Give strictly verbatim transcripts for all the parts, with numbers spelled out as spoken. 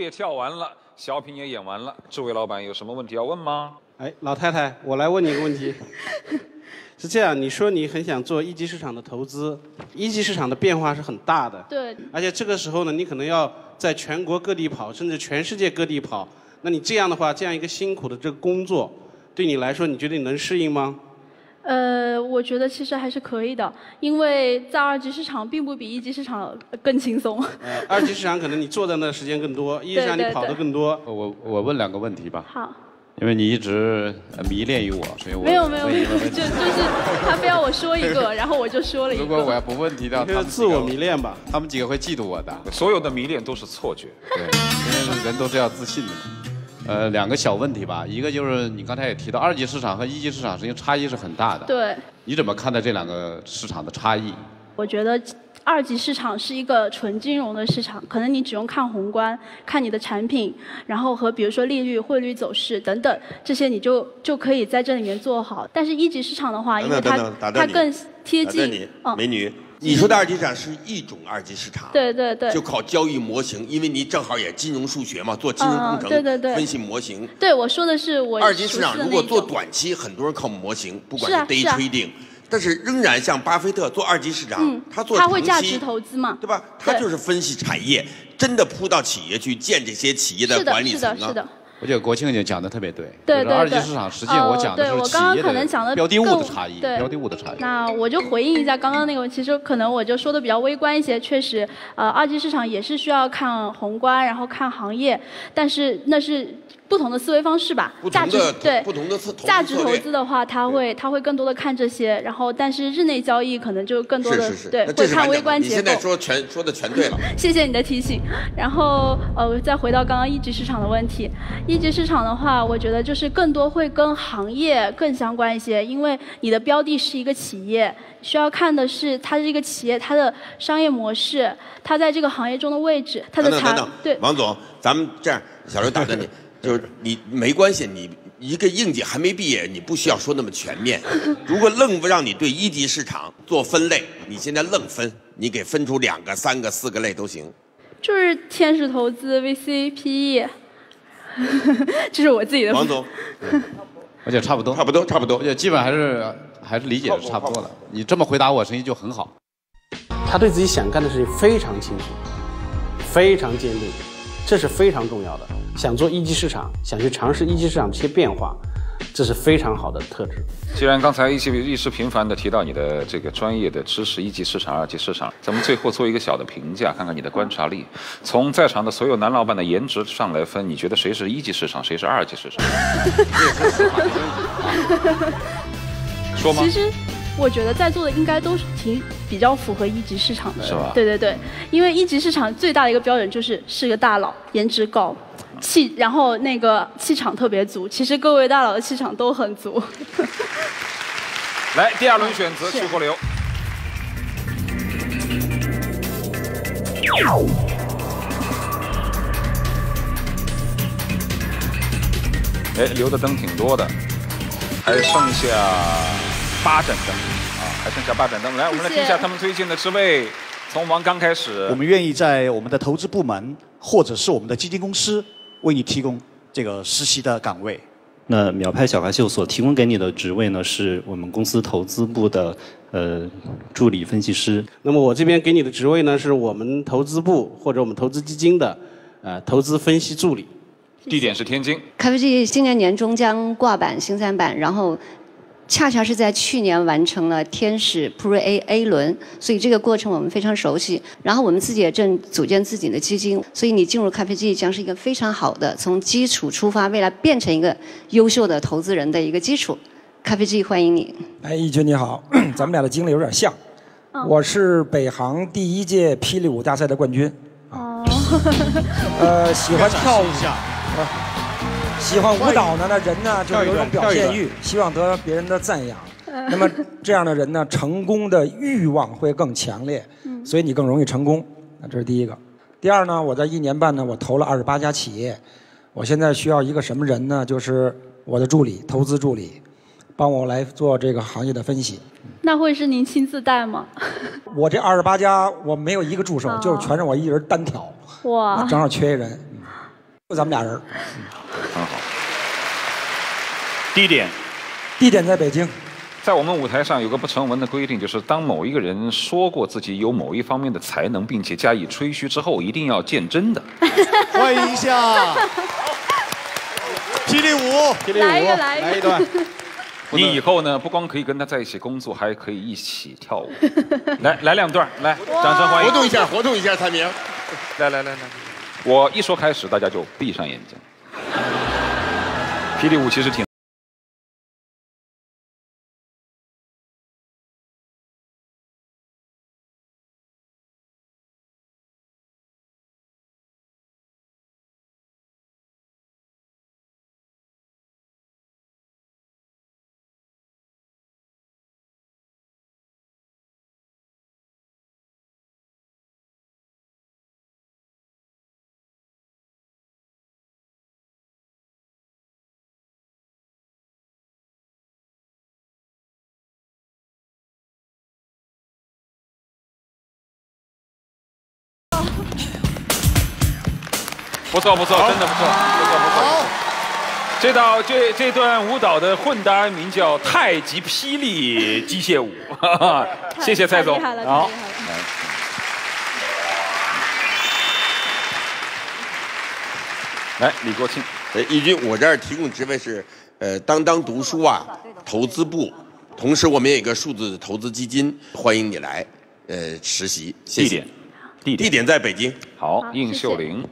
舞也跳完了，小品也演完了，诸位老板有什么问题要问吗？哎，老太太，我来问你一个问题。是这样，你说你很想做一级市场的投资，一级市场的变化是很大的。对。而且这个时候呢，你可能要在全国各地跑，甚至全世界各地跑。那你这样的话，这样一个辛苦的这个工作，对你来说，你觉得你能适应吗？呃，我觉得其实还是可以的，因为在二级市场并不比一级市场更轻松。呃，二级市场可能你坐在那的时间更多，一级市场你跑得更多。我我问两个问题吧。好。 因为你一直迷恋于我，所以我没有没有没有，就就是他非要我说一个，然后我就说了一个。如果我要不问题到他们自我迷恋吧，他们几个会嫉妒我的。所有的迷恋都是错觉，对，因为人都是要自信的。呃，两个小问题吧，一个就是你刚才也提到，二级市场和一级市场实际上差异是很大的。对。你怎么看待这两个市场的差异？我觉得。 二级市场是一个纯金融的市场，可能你只用看宏观，看你的产品，然后和比如说利率、汇率走势等等这些，你就就可以在这里面做好。但是一级市场的话，因为它它更贴近，嗯，美女，你说的二级市场是一种二级市场，对对对，就考交易模型，因为你正好也金融数学嘛，做金融工程，对对对，分析模型。对，我说的是我二级市场如果做短期，很多人靠模型，不管是 day trading。 但是仍然像巴菲特做二级市场，嗯、他做长期，他会价值投资嘛，对吧？他就是分析产业，真的扑到企业去见这些企业的管理层啊。是的，是的，是的。我觉得国庆姐讲的特别对。对对对。二级市场实际我讲的是企业的标的物的差异，标的物的差异。那我就回应一下刚刚那个，其实可能我就说的比较微观一些，确实，呃，二级市场也是需要看宏观，然后看行业，但是那是。 不同的思维方式吧，价值对不同的价值投资的话，他会他会更多的看这些，然后但是日内交易可能就更多的对会看微观结构。你现在说全说的全对了，谢谢你的提醒。然后呃，我再回到刚刚一级市场的问题，一级市场的话，我觉得就是更多会跟行业更相关一些，因为你的标的是一个企业。 需要看的是它这个企业它的商业模式，它在这个行业中的位置，它的产对。王总，咱们这样，小刘打断你，就是你没关系，你一个应届还没毕业，你不需要说那么全面。如果愣不让你对一级市场做分类，你现在愣分，你给分出两个、三个、四个类都行。就是天使投资、V C、P E， 这是我自己的。王总，我觉得差不多，差不多，差不多，我觉得基本还是。 还是理解是差不多了。你这么回答我，实际就很好。他对自己想干的事情非常清楚，非常坚定，这是非常重要的。想做一级市场，想去尝试一级市场这些变化，这是非常好的特质。既然刚才一些一时频繁地提到你的这个专业的知识，一级市场、二级市场，咱们最后做一个小的评价，看看你的观察力。从在场的所有男老板的颜值上来分，你觉得谁是一级市场，谁是二级市场？说吗？其实，我觉得在座的应该都是挺比较符合一级市场的，是吧？对对对，因为一级市场最大的一个标准就是是个大佬，颜值高，气，然后那个气场特别足。其实各位大佬的气场都很足。来，第二轮选择去过流。哎，留的灯挺多的。 还剩下八盏灯啊，还剩下八盏灯。来，我们来听一下他们推荐的职位，从王刚开始。我们愿意在我们的投资部门或者是我们的基金公司为你提供这个实习的岗位。那秒拍小咖秀所提供给你的职位呢，是我们公司投资部的呃助理分析师。那么我这边给你的职位呢，是我们投资部或者我们投资基金的呃投资分析助理。 地点是天津。咖啡机今年年中将挂板新三板，然后恰恰是在去年完成了天使 Pre A A 轮，所以这个过程我们非常熟悉。然后我们自己也正组建自己的基金，所以你进入咖啡机将是一个非常好的从基础出发，未来变成一个优秀的投资人的一个基础。咖啡机欢迎你。哎，一军你好，咱们俩的经历有点像。哦、我是北航第一届霹雳舞大赛的冠军。哦。呃，喜欢跳舞。 喜欢舞蹈呢，那人呢就是有种表现欲，希望得别人的赞扬。那么这样的人呢，成功的欲望会更强烈，所以你更容易成功。那这是第一个。第二呢，我在一年半呢，我投了二十八家企业。我现在需要一个什么人呢？就是我的助理，投资助理，帮我来做这个行业的分析。那会是您亲自带吗？我这二十八家我没有一个助手，就是全是我一人单挑。哇！正好缺一人。就咱们俩人。很好。地点，地点在北京。在我们舞台上有个不成文的规定，就是当某一个人说过自己有某一方面的才能，并且加以吹嘘之后，一定要见真的。欢迎一下，霹雳舞，霹雳舞，来一个，来一段。 你以后呢，不光可以跟他在一起工作，还可以一起跳舞。来来两段，来，掌声欢迎！活动一下，活动一下，蔡明。来来来来，我一说开始，大家就闭上眼睛。霹雳舞其实挺。 不错不错，真的不错，不错不错。这道这这段舞蹈的混搭名叫太极霹雳机械舞，谢谢蔡总。好，来李国庆，呃，一军，我这儿提供职位是，呃，当当读书啊，投资部，同时我们也有一个数字投资基金，欢迎你来，呃，实习。谢谢地点，地点，地点在北京。好，应秀玲。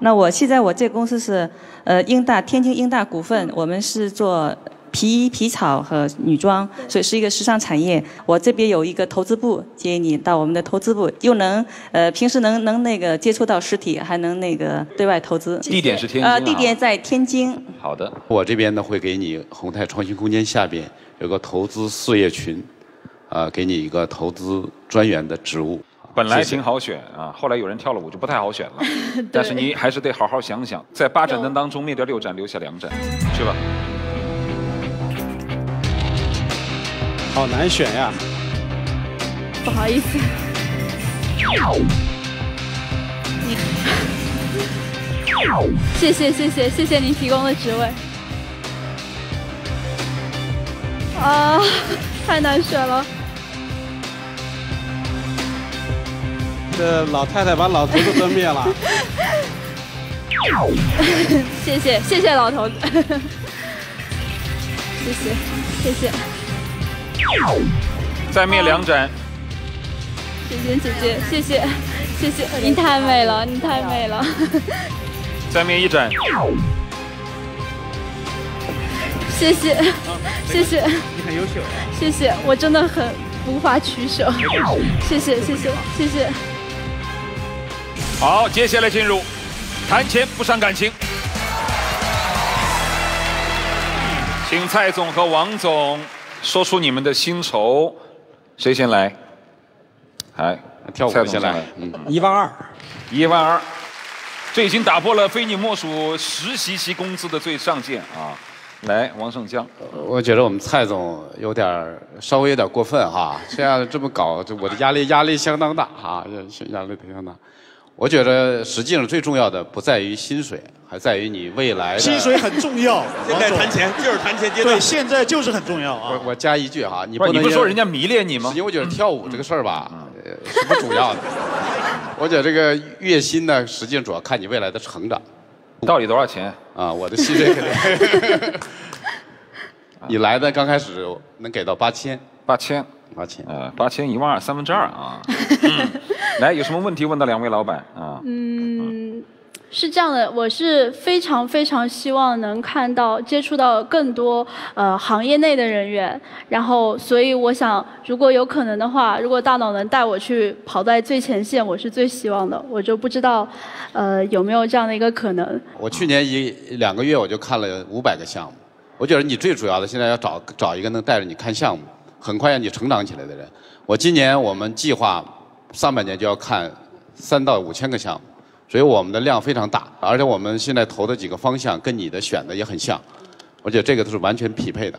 那我现在我这公司是，呃，英大天津英大股份，我们是做皮衣、皮草和女装，所以是一个时尚产业。我这边有一个投资部，建议你到我们的投资部，又能呃平时能能那个接触到实体，还能那个对外投资。地点是天津、啊。呃，地点在天津。好的，我这边呢会给你宏泰创新空间下边有个投资事业群，啊、呃，给你一个投资专员的职务。 本来挺好选啊，后来有人跳了舞就不太好选了。但是你还是得好好想想，在八盏灯当中灭掉六盏，留下两盏，去吧。好难选呀！不好意思。谢谢谢谢谢谢您提供的职位。啊，太难选了。 这老太太把老头子都灭了，谢谢谢谢老头子，谢谢谢谢，再灭两盏，姐姐姐姐谢谢谢谢，你太美了你太美了，再灭一盏，谢谢谢谢，你很优秀，谢谢我真的很无法取舍，谢谢谢谢谢谢。 好，接下来进入谈钱不伤感情，请蔡总和王总说出你们的薪酬，谁先来？来，跳舞先来，嗯，一万二，一万二，这已经打破了非你莫属实习期工资的最上限啊！来，王胜江，我觉得我们蔡总有点稍微有点过分哈、啊，这样这么搞，我的压力压力相当大啊，压力相当大。 我觉得实际上最重要的不在于薪水，还在于你未来的。薪水很重要，现在谈钱就是谈钱阶段。对，现在就是很重要啊！我我加一句哈，你不能不是你不说人家迷恋你吗？因为我觉得跳舞这个事儿吧，呃、嗯，是不主要的。我觉得这个月薪呢，实际上主要看你未来的成长。到底多少钱啊？我的薪水肯定。你来的刚开始能给到八千，八千。 八千，呃，八千一万二，三分之二啊。嗯、来，有什么问题问到两位老板啊？嗯，是这样的，我是非常非常希望能看到、接触到更多呃行业内的人员，然后，所以我想，如果有可能的话，如果大脑能带我去跑在最前线，我是最希望的。我就不知道，呃，有没有这样的一个可能？我去年一两个月我就看了五百个项目，我觉得你最主要的现在要找找一个能带着你看项目。 很快让你成长起来的人。我今年我们计划上半年就要看三到五千个项目，所以我们的量非常大，而且我们现在投的几个方向跟你的选的也很像，而且这个都是完全匹配的。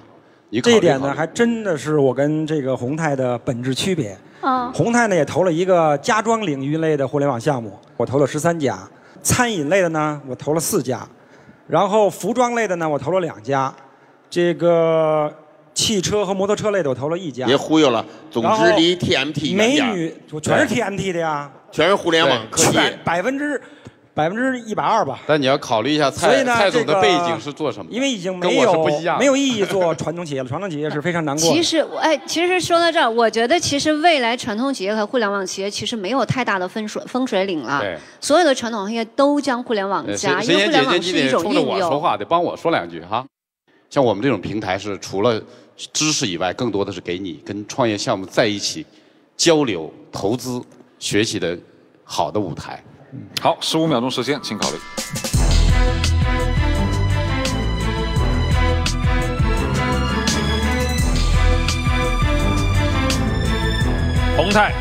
你考虑考虑这一点呢，还真的是我跟这个宏泰的本质区别。啊、嗯，宏泰呢也投了一个家装领域类的互联网项目，我投了十三家。餐饮类的呢，我投了四家；然后服装类的呢，我投了两家；这个汽车和摩托车类的我投了一家。别忽悠了，总之离 T M T 远点。美女，我全是 T M T 的呀。全是互联网科技。百分之。 百分之一百二吧，但你要考虑一下蔡蔡总的背景是做什么，因为已经没有没有意义做传统企业了，传统企业是非常难过的。其实，哎，其实说到这儿，我觉得其实未来传统企业和互联网企业其实没有太大的分水分水岭了。对，所有的传统行业都将互联网加，因为互联网是一种应用。我说话得帮我说两句哈，像我们这种平台是除了知识以外，更多的是给你跟创业项目在一起交流、投资、学习的好的舞台。 好，十五秒钟时间，请考虑。宏泰、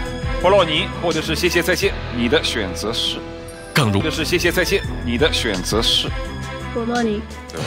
波洛尼或者是谢谢再见，你的选择是？杠入。或者是谢谢再见，你的选择是？波洛尼。对。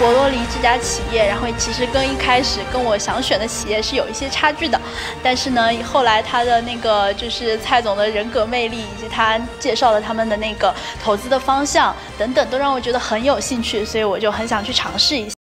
我若离这家企业，然后其实跟一开始跟我想选的企业是有一些差距的，但是呢，后来他的那个就是蔡总的人格魅力，以及他介绍了他们的那个投资的方向等等，都让我觉得很有兴趣，所以我就很想去尝试一下。